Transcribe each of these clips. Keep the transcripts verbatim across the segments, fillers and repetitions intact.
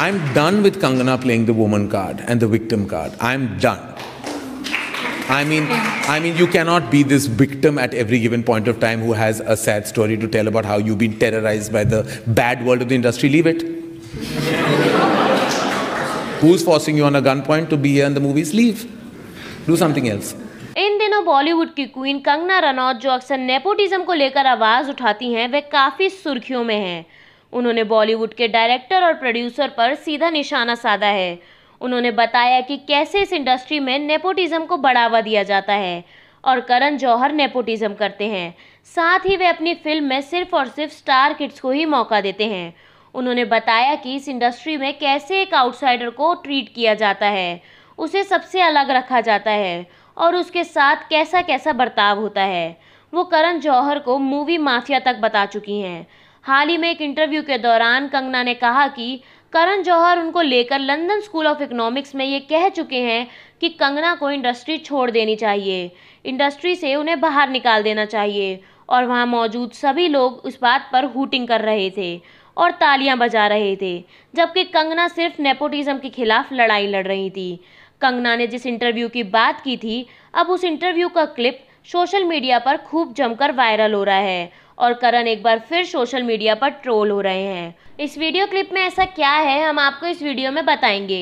I'm done with Kangana playing the woman card and the victim card. I'm done. I mean, I mean, you cannot be this victim at every given point of time who has a sad story to tell about how you've been terrorized by the bad world of the industry. Leave it. Who's forcing you on a gunpoint to be here in the movies? Leave. Do something else. इन दिनों बॉलीवुड की queen Kangana Ranaut जो अक्सर nepotism को लेकर आवाज उठाती हैं, वे काफी सुर्खियों में हैं। उन्होंने बॉलीवुड के डायरेक्टर और प्रोड्यूसर पर सीधा निशाना साधा है। उन्होंने बताया कि कैसे इस इंडस्ट्री में नेपोटिज्म को बढ़ावा दिया जाता है और करण जौहर नेपोटिज्म करते हैं। साथ ही वे अपनी फिल्म में सिर्फ और सिर्फ स्टार किड्स को ही मौका देते हैं। उन्होंने बताया कि इस इंडस्ट्री में कैसे एक आउटसाइडर को ट्रीट किया जाता है, उसे सबसे अलग रखा जाता है और उसके साथ कैसा कैसा बर्ताव होता है। वो करण जौहर को मूवी माफिया तक बता चुकी हैं। हाल ही में एक इंटरव्यू के दौरान कंगना ने कहा कि करण जौहर उनको लेकर लंदन स्कूल ऑफ इकोनॉमिक्स में ये कह चुके हैं कि कंगना को इंडस्ट्री छोड़ देनी चाहिए, इंडस्ट्री से उन्हें बाहर निकाल देना चाहिए और वहाँ मौजूद सभी लोग उस बात पर हूटिंग कर रहे थे और तालियां बजा रहे थे, जबकि कंगना सिर्फ नेपोटिज्म के खिलाफ लड़ाई लड़ रही थी। कंगना ने जिस इंटरव्यू की बात की थी, अब उस इंटरव्यू का क्लिप सोशल मीडिया पर खूब जमकर वायरल हो रहा है और करण एक बार फिर सोशल मीडिया पर ट्रोल हो रहे हैं। इस वीडियो क्लिप में ऐसा क्या है, हम आपको इस वीडियो में बताएंगे।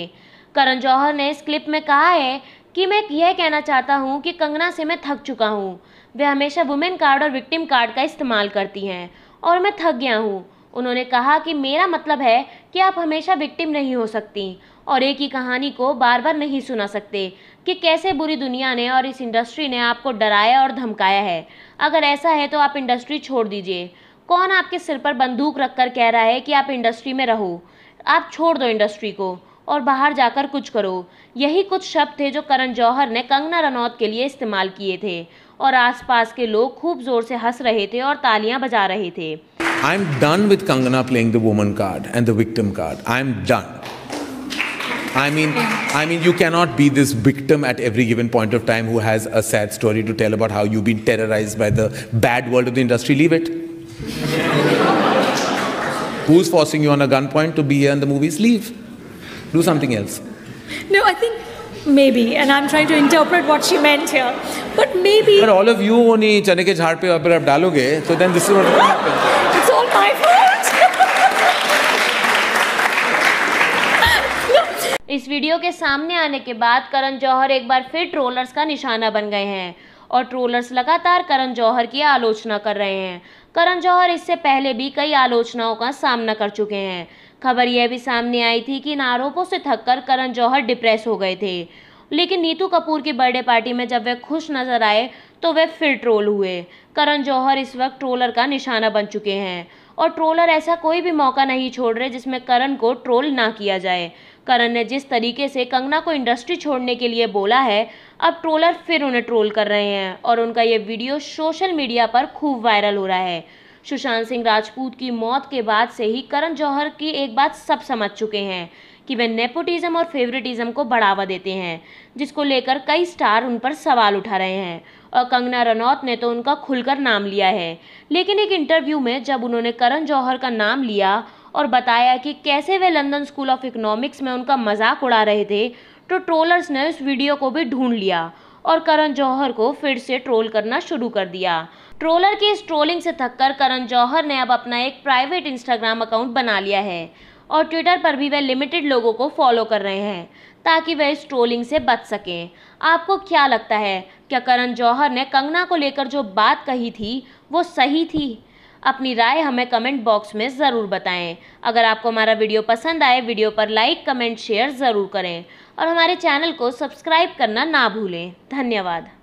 करण जौहर ने इस क्लिप में कहा है कि मैं यह कहना चाहता हूं कि कंगना से मैं थक चुका हूं। वे हमेशा वुमेन कार्ड और विक्टिम कार्ड का इस्तेमाल करती हैं और मैं थक गया हूं। उन्होंने कहा कि मेरा मतलब है कि आप हमेशा विक्टिम नहीं हो सकती और एक ही कहानी को बार बार नहीं सुना सकते कि कैसे बुरी दुनिया ने और इस इंडस्ट्री ने आपको डराया और धमकाया है। अगर ऐसा है तो आप इंडस्ट्री छोड़ दीजिए। कौन आपके सिर पर बंदूक रखकर कह रहा है कि आप इंडस्ट्री में रहो? आप छोड़ दो इंडस्ट्री को और बाहर जाकर कुछ करो। यही कुछ शब्द थे जो करण जौहर ने कंगना रनौत के लिए इस्तेमाल किए थे और आसपास के लोग खूब जोर से हंस रहे थे और तालियां बजा रहे थे। I am done with Kangana playing the woman card and the victim card. I am done. I mean, I mean, you cannot be this victim at every given point of time who has a sad story to tell about how you've been terrorized by the bad world of the industry. Leave it. Who's forcing you on a gunpoint to be here in the movies? Leave. Do something else. No, I think maybe, and I'm trying to interpret what she meant here, but maybe. But all of you only chane ke jhaad pe agar aap daloge, so then this is what will happen. It's all my fault. इस video के सामने आने के बाद करण जौहर एक बार फिर trollers का निशाना बन गए हैं और ट्रोलर्स लगातार करण जौहर की आलोचना कर रहे हैं। करण जौहर इससे पहले भी कई आलोचनाओं का सामना कर चुके हैं। खबर यह भी सामने आई थी कि इन आरोपों से थककर करण जौहर डिप्रेस हो गए थे, लेकिन नीतू कपूर की बर्थडे पार्टी में जब वे खुश नजर आए तो वे फिर ट्रोल हुए। करण जौहर इस वक्त ट्रोलर का निशाना बन चुके हैं और ट्रोलर ऐसा कोई भी मौका नहीं छोड़ रहे जिसमें करण को ट्रोल ना किया जाए। करण ने जिस तरीके से कंगना को इंडस्ट्री छोड़ने के लिए बोला है, अब ट्रोलर फिर उन्हें ट्रोल कर रहे हैं और उनका ये वीडियो सोशल मीडिया पर खूब वायरल हो रहा है। सुशांत सिंह राजपूत की मौत के बाद से ही करण जौहर की एक बात सब समझ चुके हैं कि वे नेपोटिज्म और फेवरेटिज्म को बढ़ावा देते हैं, जिसको लेकर कई स्टार उन पर सवाल उठा रहे हैं और कंगना रनौत ने तो उनका खुलकर नाम लिया है। लेकिन एक इंटरव्यू में जब उन्होंने करण जौहर का नाम लिया और बताया कि कैसे वे लंदन स्कूल ऑफ इकोनॉमिक्स में उनका मजाक उड़ा रहे थे, तो ट्रोलर्स ने उस वीडियो को भी ढूंढ लिया और करण जौहर को फिर से ट्रोल करना शुरू कर दिया। ट्रोलर की इस ट्रोलिंग से थककर करण जौहर ने अब अपना एक प्राइवेट इंस्टाग्राम अकाउंट बना लिया है और ट्विटर पर भी वे लिमिटेड लोगों को फॉलो कर रहे हैं ताकि वे इस ट्रोलिंग से बच सकें। आपको क्या लगता है, क्या करण जौहर ने कंगना को लेकर जो बात कही थी वो सही थी? अपनी राय हमें कमेंट बॉक्स में ज़रूर बताएं। अगर आपको हमारा वीडियो पसंद आए, वीडियो पर लाइक कमेंट शेयर ज़रूर करें और हमारे चैनल को सब्सक्राइब करना ना भूलें। धन्यवाद।